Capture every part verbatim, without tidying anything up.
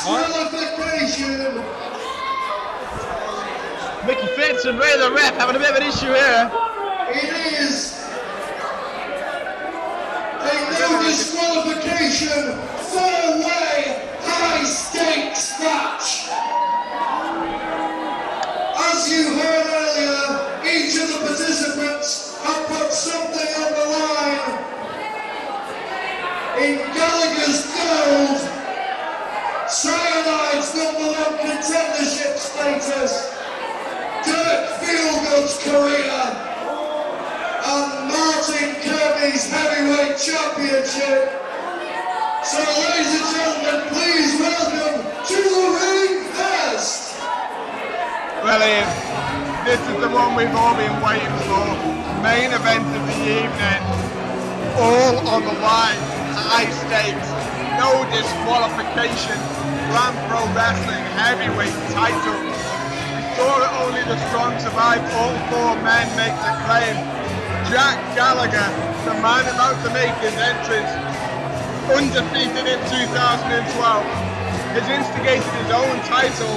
disqualification. Mickey Fenton, Ray the Ref, having a bit of an issue here. It is a no disqualification, four-way high-stakes match. As you heard earlier, each of the participants have put something on the line in Gallagher's Gold, Cyanide's number one contendership status, Dirk Feelgood's career, and Martin Kirby's heavyweight championship. So ladies and gentlemen, please welcome to the ring first. Well, Ian, this is the one we've all been waiting for. Main event of the evening, all on the line, high stakes, no disqualification, Grand Pro Wrestling heavyweight title. We saw it, only the strong survive, all four men make the claim. Jack Gallagher, the man about to make his entrance, undefeated in two thousand twelve, has instigated his own title,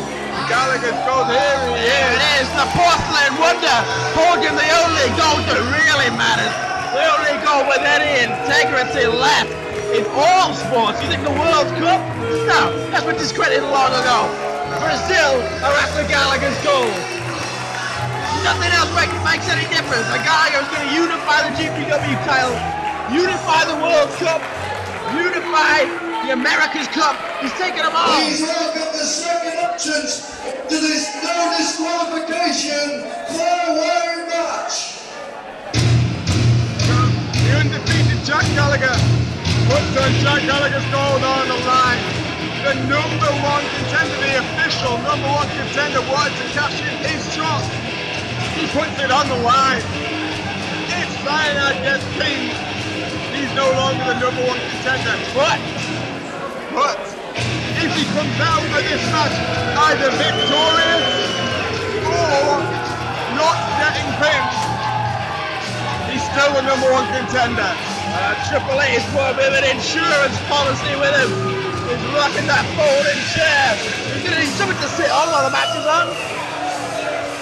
Gallagher's Gold. Here he is. It is the porcelain wonder, holding the only gold that really matters, the only gold with any integrity left in all sports. You think the World Cup? No, that's been discredited long ago. Brazil are after Gallagher's Gold. Nothing else makes any difference. A guy who's going to unify the G P W title, unify the World Cup, unify the America's Cup. He's taking them all. Please welcome the second entrance to this no disqualification four-way match. The undefeated Jack Gallagher puts on Jack Gallagher's Gold on the line. The number one contender, the official number one contender, wanted to cash in his shot. He puts it on the line. If Cyanide gets pinned, he's no longer the number one contender. But, but, if he comes out of this match either victorious or not getting pinned, he's still the number one contender. Uh, Triple H has put a bit of an insurance policy with him. He's rocking that folding chair. He's going to need something to sit on while the match is on.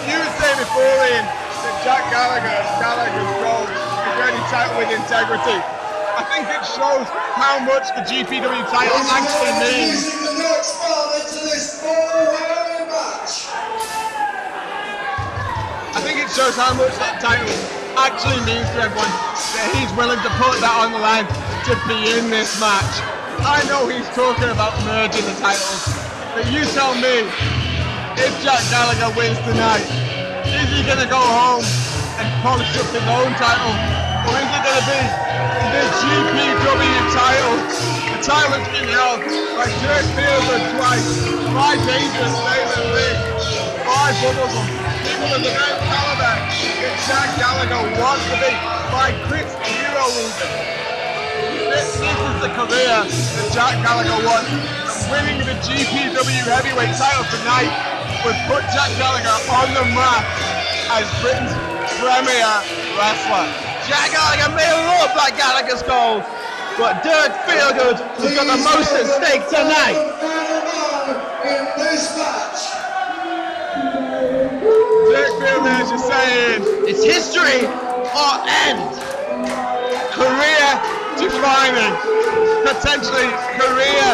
You would say before, Ian, that Jack Gallagher, Gallagher's Gold, is really tight with integrity. I think it shows how much the G P W title this actually means. The next part into this four-way match. I think it shows how much that title actually means to everyone, that he's willing to put that on the line to be in this match. I know he's talking about merging the titles, but you tell me, if Jack Gallagher wins tonight, is he going to go home and polish up his own title? Or is it going to be the G P W title? The title that's been held by Dirk Feelgood twice, by Dangerous Labour League, by Bubblegum, people of the same caliber that Jack Gallagher wants to be, by Chris Hero Leader. This, this is the career that Jack Gallagher wants. Winning the G P W heavyweight title tonight would put Jack Gallagher on the map as Britain's premier wrestler. Jack Gallagher may love that Gallagher's Gold, but Dirk Feelgood has got the most at stake tonight. In this match. Dirk Feelgood, as you're saying, it's history or end. Career defining, potentially career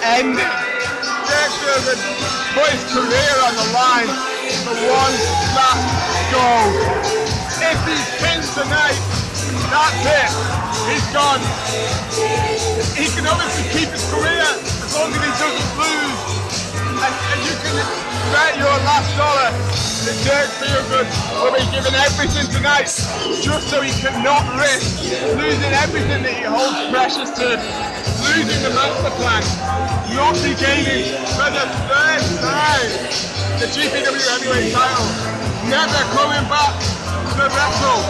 ending. Dirk Feelgood put his career on the line for one last go. If he pins tonight, that's it. He's gone. He can obviously keep his career as long as he doesn't lose. And, and you can bet your last dollar that Dirk Feelgood will be giving everything tonight just so he cannot risk losing everything that he holds precious to. Losing the master plan, not regaining for the third time the G P W heavyweight title, never coming back to wrestle.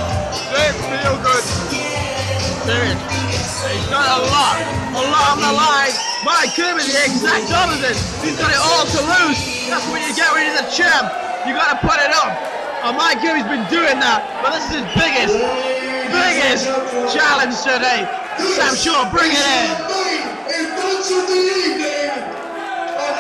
This feels good. Dude, he's got a lot, a lot on the line. Mike Kirby, the exact opposite. He's got it all to lose. That's when you get rid of the champ. You got to put it up. And Mike Kirby's been doing that, but this is his biggest, biggest challenge today. Sam Shaw, bring it in! In front of the evening, and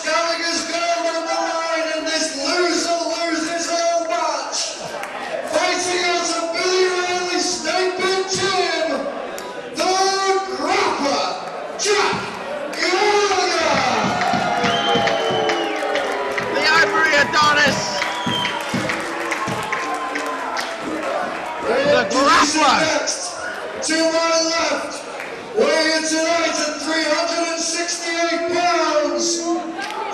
belts. Gallagher's Gold on the line in this loser loses all match. Fighting out of Billy Riley's sniping team, the Grapper, Jack Gallagher. The Ivory Adonis. The Grapper. Next, to my left, weighing tonight at three hundred sixty-eight pounds,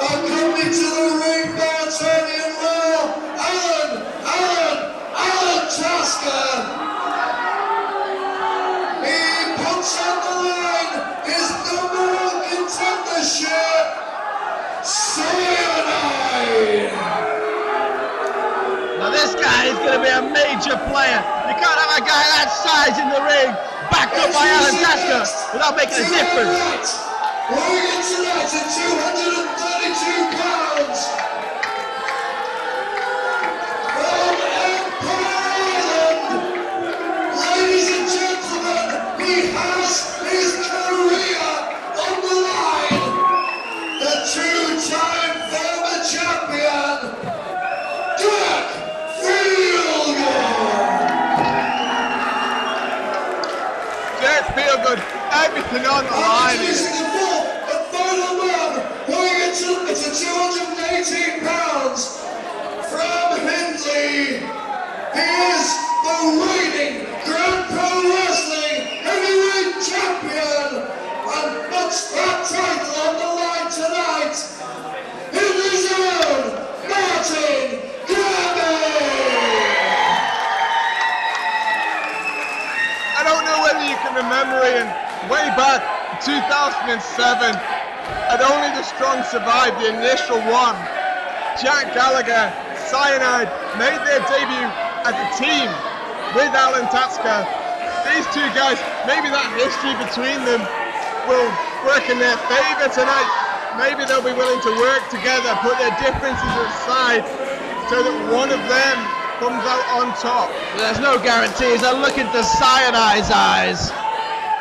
accompanied to the ring by Tony and Raw, Alan, Alan, Alan Tasker. He puts on the line his number one contendership, Cyanide. Now this guy is going to be a major player. You can't have a guy that size in the ring, backed up by Alan Tasker, without making a difference. Wigan tonight at two hundred thirty-two pounds. From Empire Island, ladies and gentlemen, he has his career on the line. The two-time former champion, Dirk Feelgood. Feelgood, everything on the line. Introducing the fourth and final man, weighing in at two hundred eighteen pounds, from Hindley. He is the reigning Grand Pro Wrestling Heavyweight Champion, and puts that title on the line tonight. In his own, Martin Kirby. I don't know whether you can remember him. Way back in two thousand seven, and only the strong survived the initial one. Jack Gallagher, Cyanide, made their debut as a team with Alan Tasker. These two guys, maybe that history between them will work in their favour tonight. Maybe they'll be willing to work together, put their differences aside, so that one of them comes out on top. There's no guarantees. I look into Cyanide's eyes,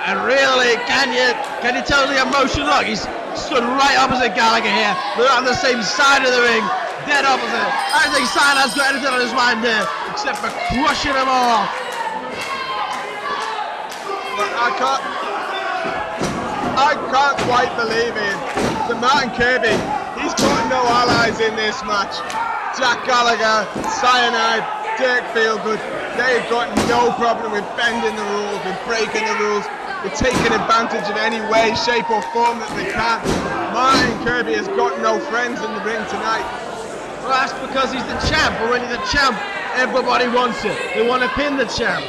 and really, can you can you tell the emotion? Look, he's stood right opposite Gallagher here. They're on the same side of the ring, dead opposite. I don't think Cyanide's got anything on his mind there, except for crushing them all. But I can't, I can't quite believe it. The Martin Kirby, he's got no allies in this match. Jack Gallagher, Cyanide, Dirk Feelgood, they've got no problem with bending the rules, with breaking the rules, with taking advantage in any way, shape or form that they can. Martin Kirby has got no friends in the ring tonight. Well, that's because he's the champ. Already the champ, everybody wants it. They want to pin the champ.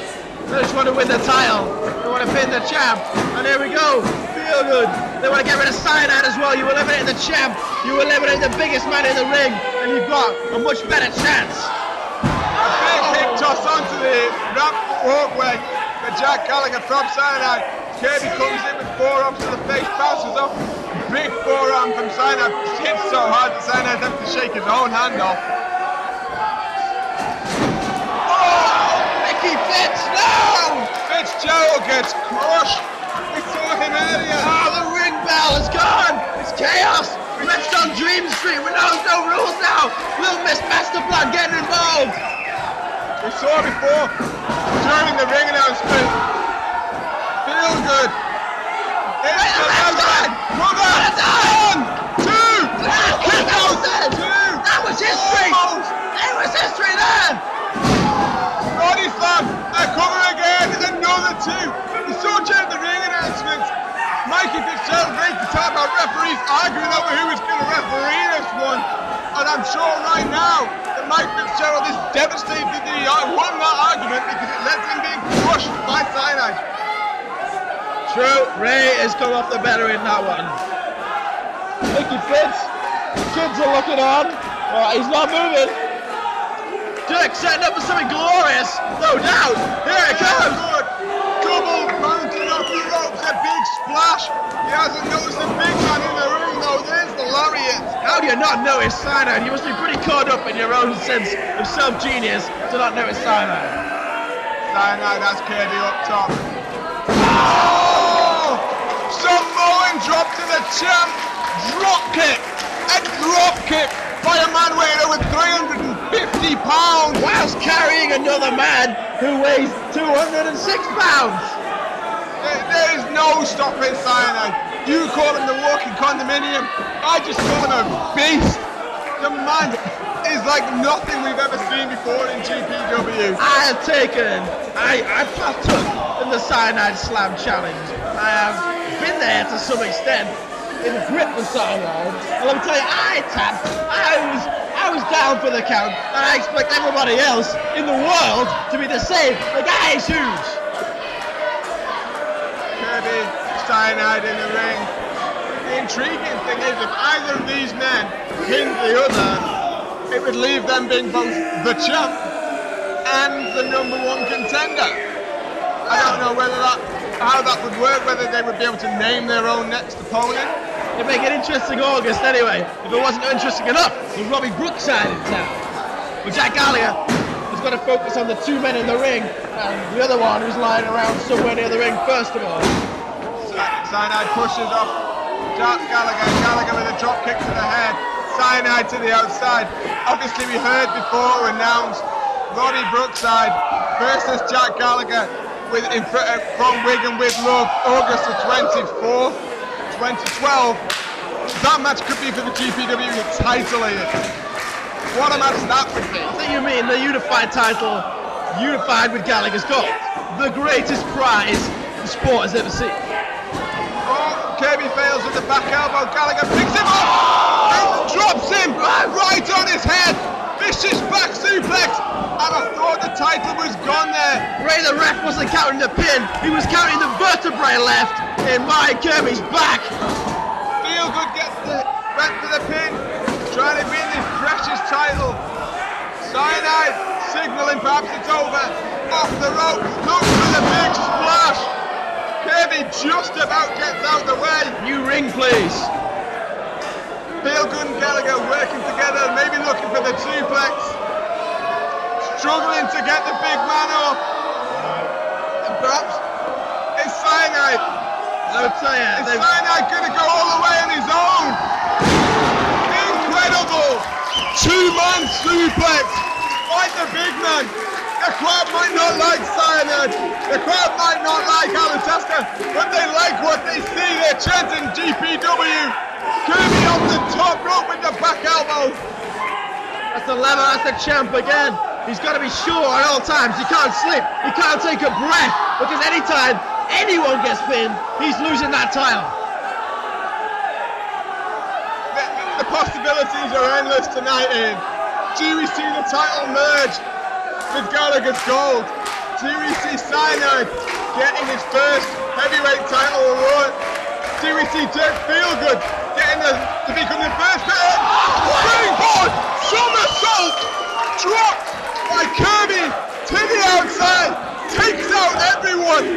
They just want to win the title. They want to pin the champ. And here we go. Feelgood. They want to get rid of Cyanide as well. You eliminate the champ. You eliminate the biggest man in the ring. You've got a much better chance. A big kick toss onto the ramp walkway for Jack Gallagher from Cyanide. Kirby comes in with forearms to the face, bounces off. Big forearm from Cyanide, hits so hard that Cyanide's have to shake his own hand off. Oh! Mickey Fitz, no! Fitzgerald gets crushed. We saw him earlier. Oh, the ring bell is gone. It's chaos. Rest on Dream Street. We know no rules now. Little Miss Masterplan getting involved. We saw before during the ring announcement. Feelgood. It's the left hand. One, one, two, two. That was history. It was history then. Roddy Slam. A cover again. There's another two. We saw during the ring announcement. Mikey Fitzgerald raised the time about referees arguing over who is going to referee this one. And I'm sure right now that Mike Fitzgerald is devastated that he won that argument because it led to him being crushed by Cyanide. True, Ray has come off the better in that one. Mickey Fitz, the kids are looking on. Oh, he's not moving. Dirk setting up for something glorious, no doubt. Here it comes. Good. Double mounted off the ropes, a big splash. He hasn't noticed the big man in the room though. There's the lariat. How do you not notice Cyanide? You must be pretty caught up in your own sense of self-genius to not notice Cyanide. Cyanide has Kirby up top. Oh! Samoan drop to the champ. Drop kick. And over three hundred fifty pounds whilst carrying another man who weighs two hundred six pounds. There, there is no stopping Cyanide. You call him the walking condominium. I just call him a beast. The man is like nothing we've ever seen before in G P W. I have taken, I, I partook in the Cyanide Slam Challenge. I have been there to some extent in the grip and so on, and let me tell you, I tapped, I was I was down for the count, and I expect everybody else in the world to be the same. The guy is huge. Kirby, Cyanide in the ring. The intriguing thing is, if either of these men pinned the other, it would leave them being both the champ and the number one contender. I don't know whether that how that would work, whether they would be able to name their own next opponent. It'd make an interesting August anyway. If it wasn't interesting enough, with Roddy Brookside in town. But Jack Gallagher has got to focus on the two men in the ring, and the other one who's lying around somewhere near the ring first of all. Cyanide pushes off Jack Gallagher, Gallagher with a drop kick to the head, Cyanide to the outside. Obviously we heard before announced Roddy Brookside versus Jack Gallagher. With, in, from Wigan with love, August the twenty-fourth, twenty twelve. That match could be for the G P W title here. What a match that would be. So you mean the unified title, unified with Gallagher's Gold? The greatest prize the sport has ever seen. Oh, Kirby fails with the back elbow, Gallagher picks him up and drops him right on his head. Vicious back suplex. And I thought the title was gone there. Ray the Ref wasn't counting the pin, he was counting the vertebrae left in Martin Kirby's back. Feelgood gets the back to the pin, trying to win this precious title. Cyanide signaling perhaps it's over. Off the ropes, looks for the big splash. Kirby just about gets out the way. New ring, please. Feelgood and Gallagher working together, maybe looking for the suplex. Struggling to get the big man off. And perhaps it's Cyanide. I'll tell you, is they've... Cyanide going to go all the way on his own? Incredible! Two-man suplex. Fight the big man. The crowd might not like Cyanide. The crowd might not like Alan Tasker, but they like what they see. They're chanting G P W. Kirby off the top rope with the back elbow. That's a lever. That's a champ again. He's got to be sure at all times. He can't slip. He can't take a breath, because anytime anyone gets pinned, he's losing that title. The, the possibilities are endless tonight, Ian. Do we see the title merge with Gallagher's Gold? Do we see Cyanide getting his first heavyweight title award? Do we see Dirk Feelgood getting the, to become the first man? Springboard somersault drop. By Kirby, to the outside, takes out everyone.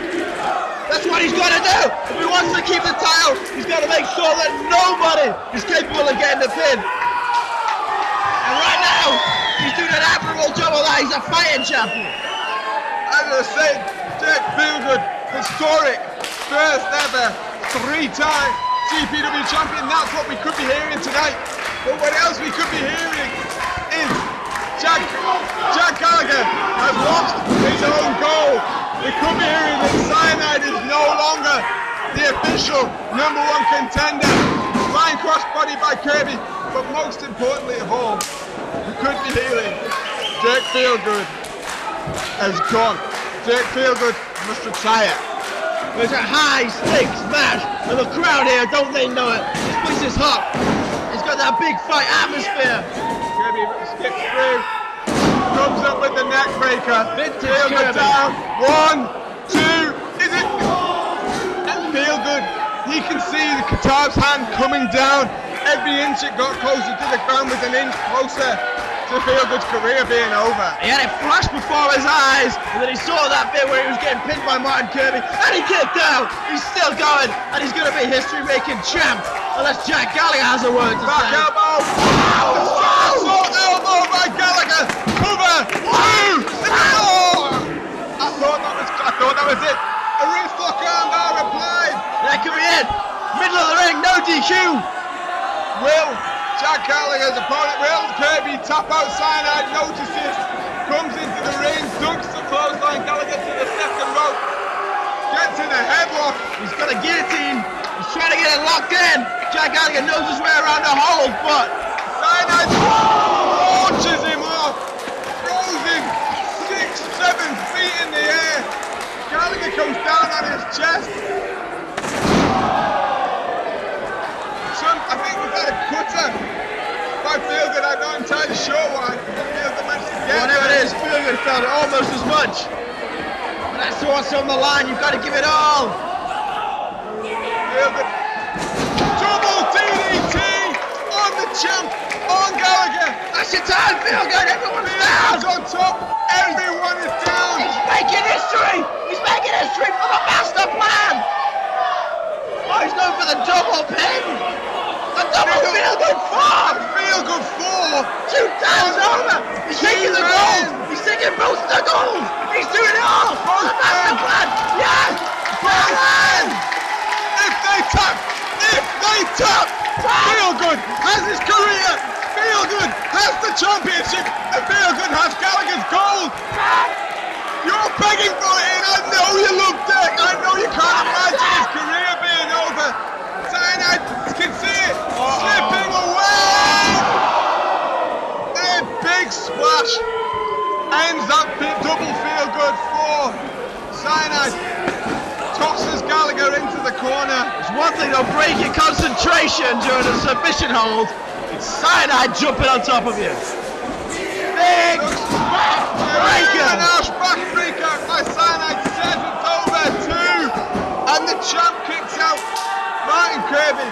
That's what he's got to do. If he wants to keep the title, he's got to make sure that nobody is capable of getting the pin. And right now, he's doing an admirable job of that. He's a fighting champion. I'm going to say, Dirk Feelgood, historic, first ever, three-time G P W champion. That's what we could be hearing tonight. But what else we could be hearing is Jack, Jack Gallagher has lost his own goal. It could be hearing that Cyanide is no longer the official number one contender. Flying crossbody by Kirby, but most importantly of all, we could be hearing Dirk Feelgood has gone. Dirk Feelgood must retire. There's a high-stakes match, and the crowd here, don't they know it? This place is hot. It's got that big fight atmosphere. Kirby skips through, comes up with the neck breaker. Feelgood down, one, two, is it? And Feelgood, he can see the Qatar's hand coming down. Every inch it got closer to the ground, was an inch closer to Feelgood's career being over. He had it flash before his eyes, and then he saw that bit where he was getting pinned by Martin Kirby, and he kicked out. He's still going, and he's going to be history-making champ, unless Jack Gallagher has a word to Back say. elbow! Wow. Elbow by Gallagher, cover, two, oh! I thought that was, I thought that was it. A wrist lock arm bar applied. That could be it. Middle of the ring, no D Q. Will Jack Gallagher's opponent will Kirby tap out. Cyanide notices, comes into the ring, ducks the clothesline. Gallagher to the second rope, gets in a headlock. He's got a guillotine. He's trying to get it locked in. Jack Gallagher knows his way around the hole, but Cyanide launches him off, throws him six, seven feet in the air. Gallagher comes down on his chest. I think we've had a cutter by Feelgood. I'm not entirely sure why. Feelgood managed to get it. Whatever it is, Feelgood felt it almost as much. But that's what's on the line. You've got to give it all. Feelgood. Double D D T on the champ, on Gallagher. That's your time, Feelgood. Everyone's Feelgood's down. on top. Everyone is down. He's making history. He's making history for the master plan. Oh, he's going for the double pin. A double Feelgood four! Feelgood four! Two times over! He's taking the gold! He's taking both the gold! He's doing it all! The master plan! Yes! Plan! If they tap! If they tap! Feelgood has his career! Feelgood has the championship! And Feelgood has Gallagher's gold! You're begging for it, and I know you love Dirk! I know you can't imagine his career being over! I can see it uh-oh. slipping away. And a big splash ends up double Feelgood for Cyanide. Tosses Gallagher into the corner. It's one thing to break your concentration during a submission hold. It's Cyanide jumping on top of you. Big splash breaker. An Ash back breaker by Cyanide. Says it's over two, and the champ kicks out. Martin Kirby,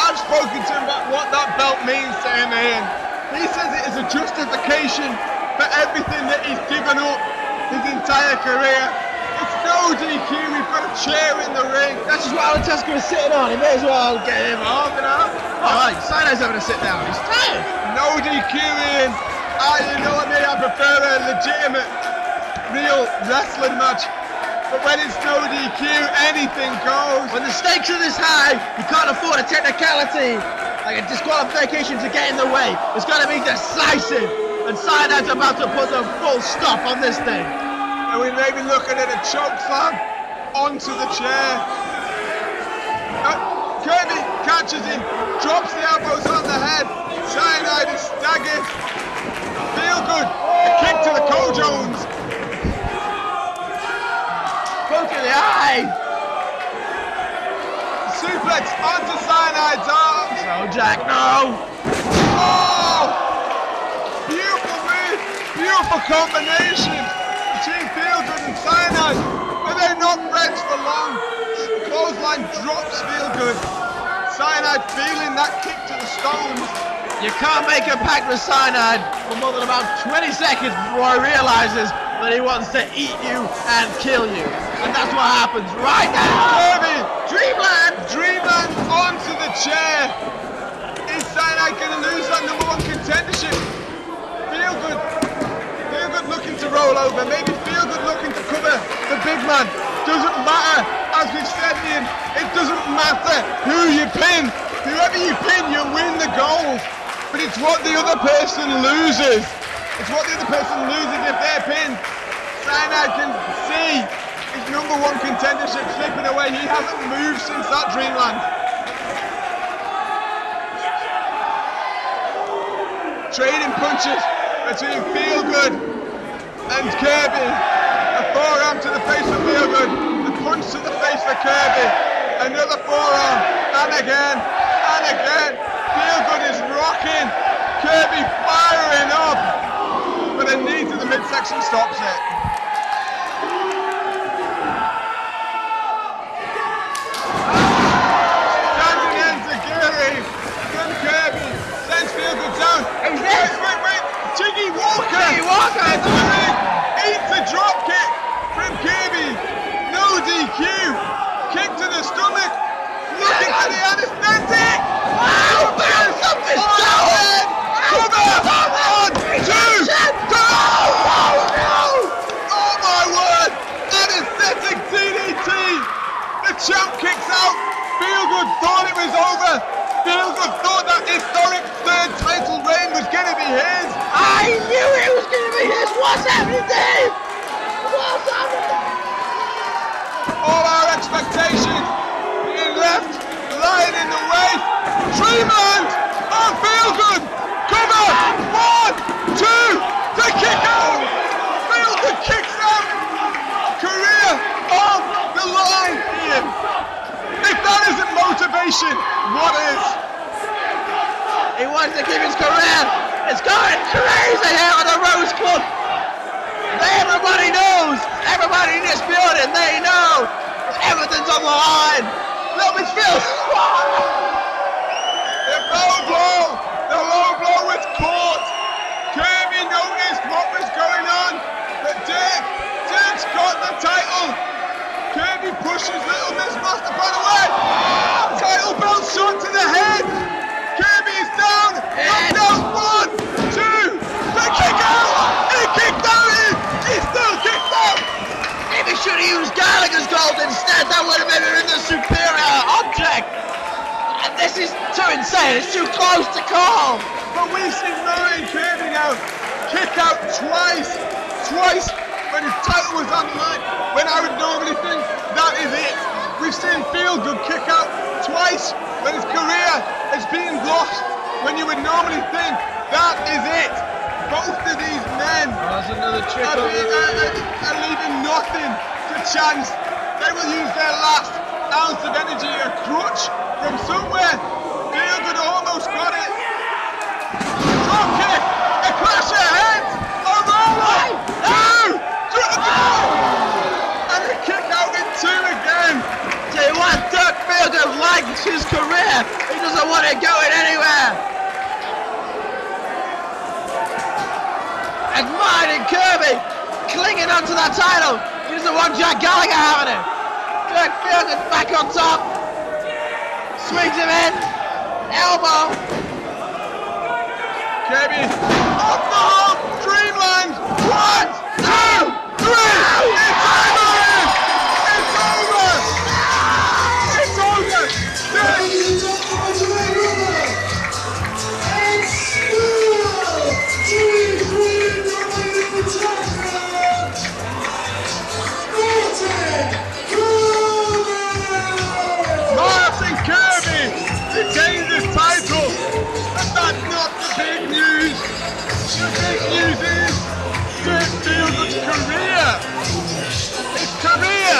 I've spoken to him about what that belt means to him here. He says it is a justification for everything that he's given up his entire career. It's no D Q, we've got a chair in the ring. That's just what Alan Tasker is sitting on, he may as well get him off and off. Alright, Cyano's having a sit down, he's tired. No D Q in. I, you know what I mean, I prefer a legitimate, real wrestling match. But when it's no D Q, anything goes. When the stakes are this high, you can't afford a technicality, like a disqualification to get in the way. It's got to be decisive, and Cyanide's about to put the full stop on this thing. And we may be looking at a choke slam onto the chair. Uh, Kirby catches him, drops the elbows on the head. Cyanide is staggered. Feelgood, a kick to the Cole Jones. Look at the eye! Suplex onto Cyanide's arms! No, Jack, no! Oh! Beautiful move! Beautiful combination between Feelgood and Cyanide! But they're not friends for long! Clothesline drops Feelgood. Cyanide feeling that kick to the stones. You can't make a pact with Cyanide for more than about twenty seconds before he realises that he wants to eat you and kill you. And that's what happens right now. Kirby, Dreamland, Dreamland onto the chair. Is Cyanide going to lose that number one contendership? Feelgood, Feelgood looking to roll over. Maybe Feelgood looking to cover the big man. Doesn't matter, as we've said, Ian. It doesn't matter who you pin. Whoever you pin, you win the gold. But it's what the other person loses. It's what the other person loses if they're pinned. Cyanide can see his number one contendership slipping away. He hasn't moved since that Dreamland. Trading punches between Feelgood and Kirby. A forearm to the face for Feelgood. A punch to the face for Kirby. Another forearm. And again. And again. Feelgood is rocking. Kirby firing up. But the knee to the midsection stops it. Wait, wait, wait! Jiggy Walker! Jiggy Walker! Into the ring! Eats a drop kick from Kirby! No D Q! Kick to the stomach! Looking for the anesthetic! Wow! Up this down! Cover! One, two! Go! Oh no! Oh my word! Anesthetic D D T! The champ kicks out! Feelgood thought it was over! Feelgood thought that historic What's happening, Dave? What's happening? All our expectations being left, lying in the way. Dreamland and Feelgood cover. One, two, the kick out. Feelgood kicks out. Career on the line here. If that isn't motivation, what is? He wants to keep his career. It's going crazy here at the Rose Club. Everybody knows. Everybody in this building, they know. Everything's on the line. Let me feel. The low blow. The low blow is caught. Kirby noticed what was going on. But Dirk, Dirk's got the title. Kirby pushes Little Miss Masterplan away. Title belt shot to the head. Kirby is down. Knocked out. One, two, the kick out! He kicked out! He, he still kicked out! Maybe should have used Gallagher's Gold instead. That would have been in the superior object. And this is too insane. It's too close to call. But we've seen Martin Kirby now kick out twice. Twice when his title was on the line. When I would normally think that is it. We've seen Feelgood kick out twice when his career is being lost. When you would normally think that is it. Both of these men oh, another trick are, being, are, are, are leaving nothing to chance. They will use their last ounce of energy, a crutch from somewhere. Feelgood almost got it. Drop kick, a clash of heads, a roller, two, drop out, and a kick out in two again. Tell you what, Dirk Feelgood likes his career. He doesn't want it going anywhere. And Martin Kirby clinging onto that title. He doesn't want Jack Gallagher having it. Dirk Feelgood back on top. Swings him in. Elbow. Kirby off the home. Dreamland. One, two, three. It's over. It's over. It's over. It's over. The big news is Dirk Feelgood's career. His career.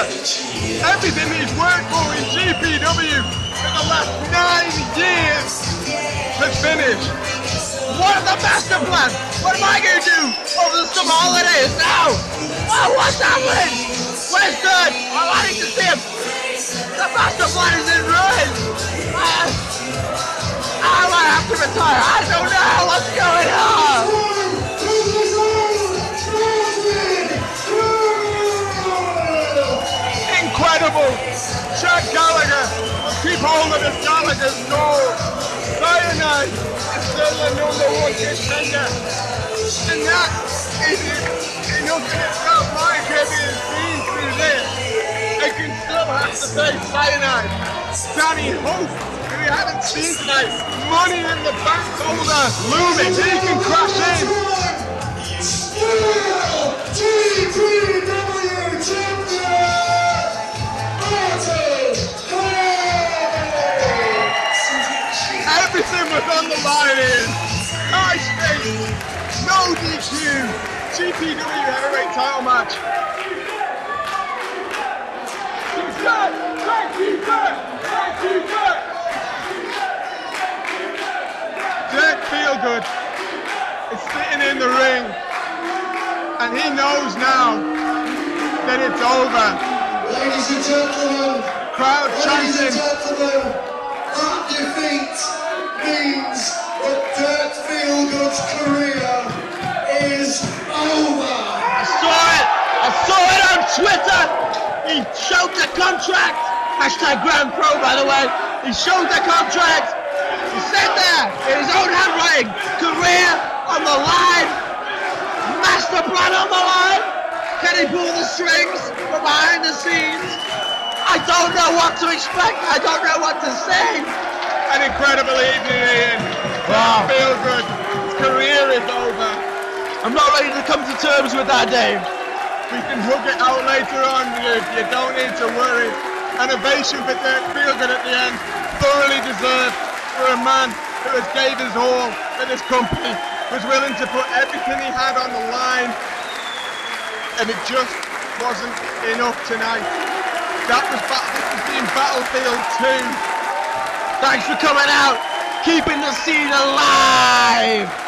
Everything he's worked for in G P W for the last nine years has finished. What is the master plan? What am I going to do over the summer holidays now? Oh, what's happening? Where's Dirk? Oh, I need to see him. The master plan is in ruins. Uh, I might have to retire. I don't know what's going on. Incredible. Jack Gallagher will keep hold of his Gallagher's Gold. Cyanide is still the number one contender. And that is enough in itself. My heavy is seen through this. They can still have to pay Cyanide. Danny Hope. We haven't seen tonight. Money in the back holder looming. He can crash in. G P W champion, Martin Kirby. Everything was on the line here. Nice face. No D Q. G P W heavyweight title match. Thank you, Dirk. Thank you, Dirk. Dirk Feelgood is sitting in the ring and he knows now that it's over. Ladies and gentlemen, crowd chanting. Ladies and gentlemen, that defeat means that Dirk Feelgood's career is over. I saw it! I saw it on Twitter! He showed the contract! Hashtag Grand Pro, by the way. He showed the contract! He said there in his own handwriting, career on the line, master plan on the line. Can he pull the strings from behind the scenes? I don't know what to expect. I don't know what to say. An incredible evening, Ian. Wow. Feelgood. His career is over. I'm not ready to come to terms with that, Dave. We can hook it out later on, Luke. You don't need to worry. An ovation for Dirk Feelgood at the end. Thoroughly deserved for a man who has gave his all for this company, was willing to put everything he had on the line, and it just wasn't enough tonight. That was, this has been Battlefield two. Thanks for coming out, keeping the scene alive.